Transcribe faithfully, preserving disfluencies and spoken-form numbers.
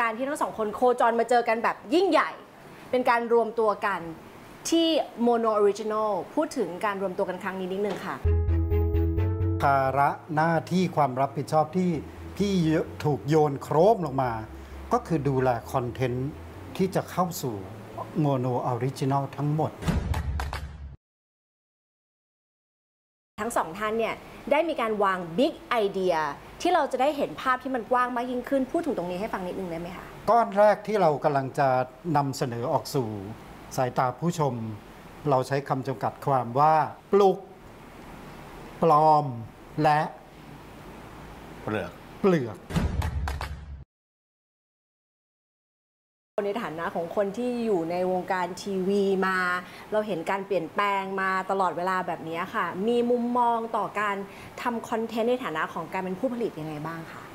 การที่ทั้งสองคนโคจรมาเจอกันแบบยิ่งใหญ่เป็นการรวมตัวกันที่ Mono Original พูดถึงการรวมตัวกันครั้งนี้นิดนึงค่ะภาระหน้าที่ความรับผิดชอบที่พี่ถูกโยนโครมลงมาก็คือดูแลคอนเทนต์ที่จะเข้าสู่ Mono Original ทั้งหมดทั้งสองท่านเนี่ยได้มีการวางบิ๊กไอเดียที่เราจะได้เห็นภาพที่มันกว้างมากยิ่งขึ้นพูดถึงตรงนี้ให้ฟังนิดนึงได้ไหมคะก้อนแรกที่เรากำลังจะนำเสนอออกสู่สายตาผู้ชมเราใช้คำจำกัดความว่าปลุกปลอมและเปลือกเปลือกในฐานะของคนที่อยู่ในวงการทีวีมาเราเห็นการเปลี่ยนแปลงมาตลอดเวลาแบบนี้ค่ะมีมุมมองต่อการทำคอนเทนต์ในฐานะของการเป็นผู้ผลิตยังไงบ้างคะ